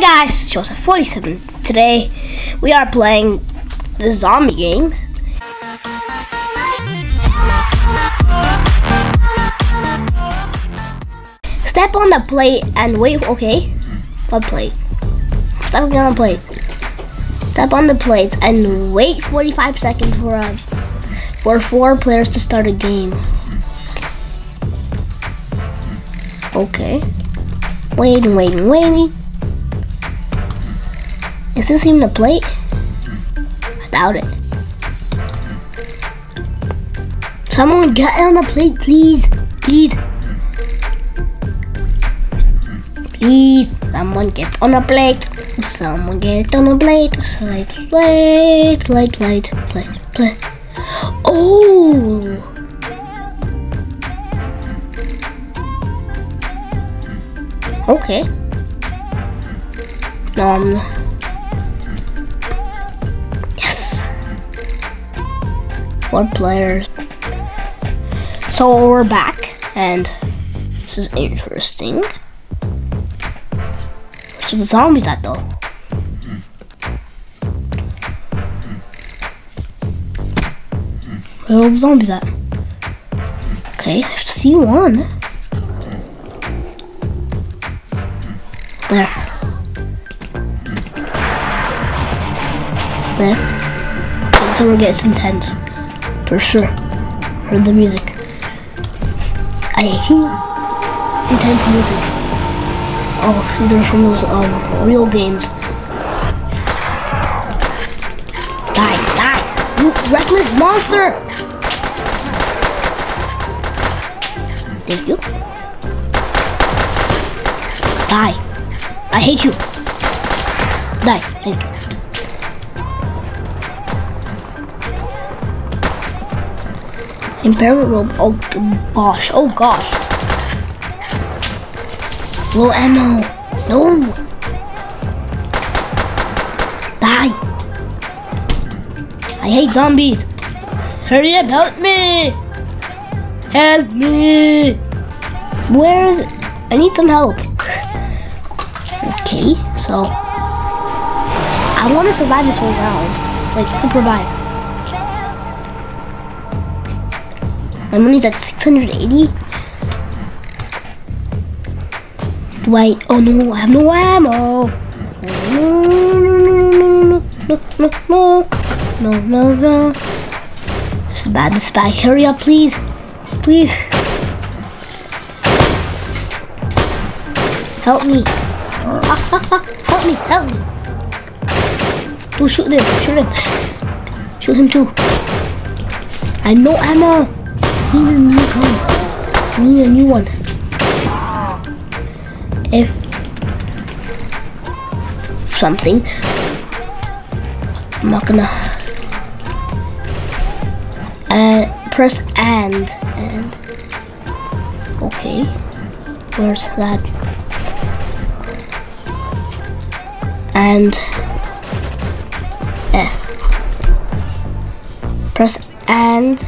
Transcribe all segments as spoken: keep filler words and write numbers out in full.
Hi guys, it's Joseph forty-seven. Today we are playing the zombie game. Step on the plate and wait. Okay, what plate? Step on the plate. Step on the plate and wait forty-five seconds for a, for four players to start a game. Okay. Waiting, waiting, waiting. Is this even a plate? I doubt it. Someone get on the plate, please. Please. Please. Someone get on the plate. Someone get on the plate. Plate, plate, plate, plate, plate, plate. Oh! Okay. Um. Four players. So we're back, and this is interesting. So the zombies at though. Where are the zombies at? Okay, I see one. There. There. This one gets intense. For sure. Heard the music. I hate intense music. Oh, these are from those um, real games. Die, die, you reckless monster! Thank you. Die. I hate you. Die, thank you. Impairment rope. Oh gosh. Oh gosh. Low ammo. No. Die. I hate zombies. Hurry up. Help me. Help me. Where is it? I need some help. Okay. So. I want to survive this whole round. Like, quick revive. My money's at six hundred eighty. Do I? Oh no, I have no ammo. No, no, no, no, no, no, no, no, no. This is bad, this is bad. Hurry up, please. Please. Help me. Ah, ah, ah. Help me, help me. Don't shoot him, shoot him. Shoot him too. I have no ammo. Need a new gun. Need a new one. If something, I'm not gonna. Uh, press and and. Okay, where's that? And. Eh. Press and.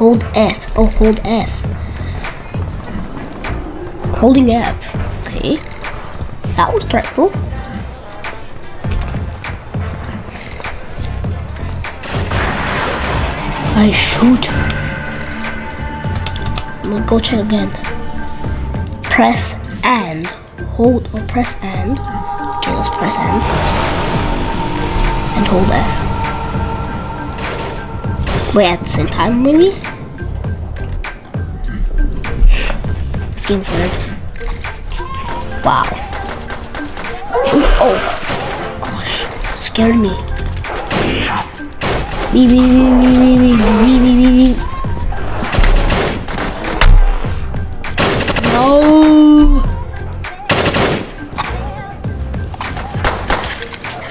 Hold F. Oh, hold F. Holding F. Okay. That was threatful. I shoot. I'm gonna go check again. Press and. Hold or press and. Okay, let's press and. And hold F. Wait, at the same time, really? Wow. Oh gosh, scared me. Beep, beep, beep, beep, beep, beep, beep, beep. No.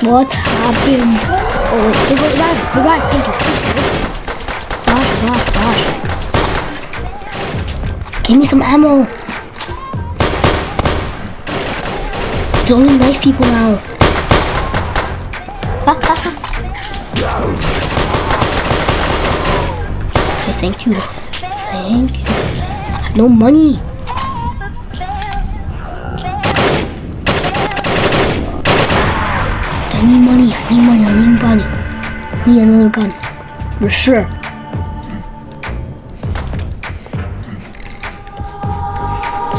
What happened? Oh wait, go back, go back, thank you. Gosh, gosh, gosh. Give me some ammo. I only knife people now. Okay, thank you. Thank you. I have no money. I need money, I need money, I need money. I need another gun. For sure.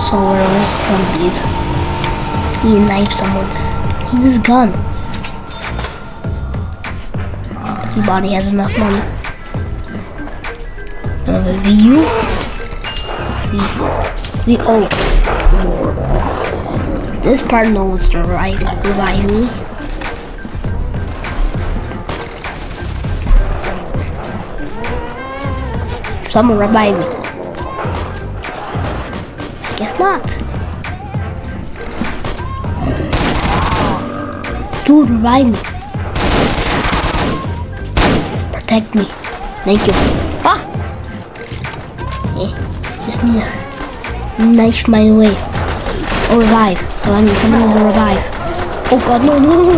So we're all zombies. I need to knife someone. I need this gun. Everybody has enough money. Uh, view? We, we, oh. This part no one's to revive me. Someone revive me. I guess not. Dude, revive me. Protect me. Thank you. Ah! Just need to knife my way or revive. So I need someone to revive. Oh god, no, no, no!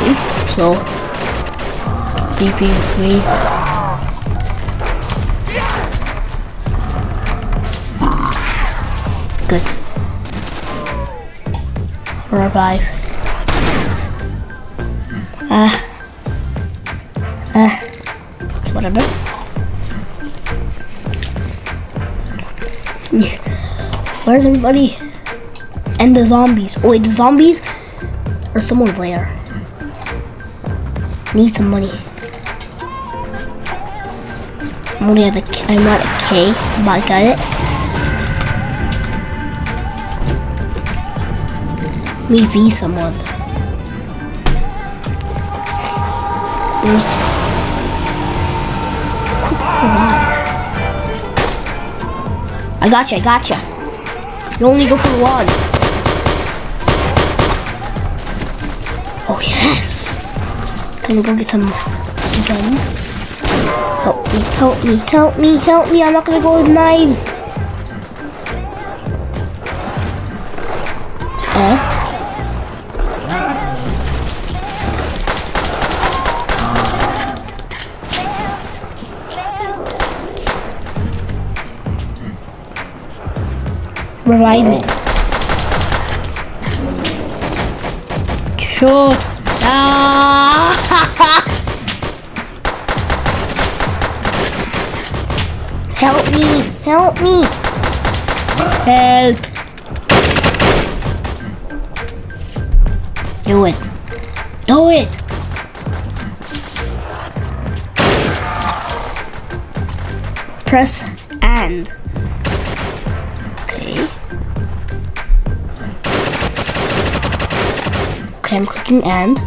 Okay, so B P three. Good. Revive. Ah. Uh, ah. Uh, okay, whatever. Where's everybody? And the zombies. Oh wait, the zombies? Or someone's there. Need some money. I'm only at a K. I'm not at K. Somebody got it. Maybe someone. There's I gotcha, I gotcha. You only go for one. Oh yes! Can we go get some guns? Help me, help me, help me, help me! I'm not gonna go with knives! Eh? Revive me. Sure. Ah! Help me! Help me! Help! Do it! Do it! Press and. I'm clicking and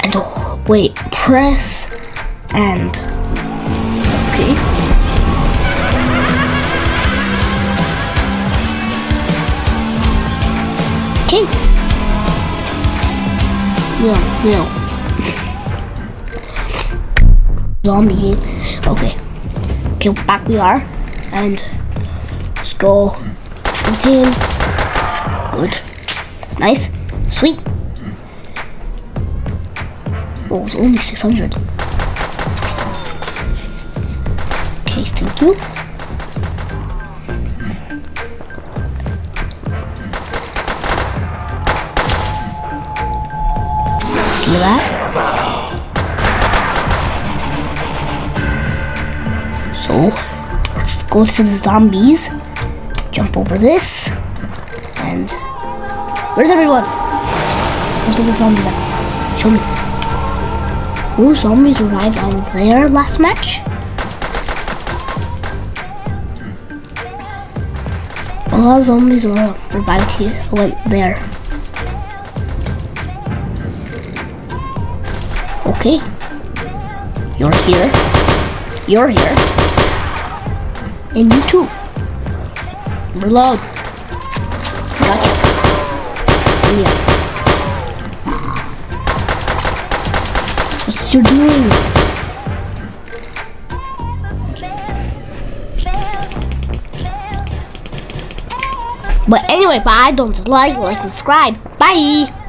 and oh wait, press and okay. Okay. No, no. Zombie. Okay. Okay, back we are. And let's go. Shoot him. Good. That's nice. Sweet. Oh, it's only six hundred. Okay, thank you. Give me that. So, let's go to the zombies. Jump over this. And, where's everyone? Most of the zombies are. Show me. Ooh, zombies arrived on their last match. A lot of zombies were revived here. Went there. Okay. You're here. You're here. And you too. Reload. Gotcha. Yeah. You're doing but anyway, but I don't like like subscribe. Bye.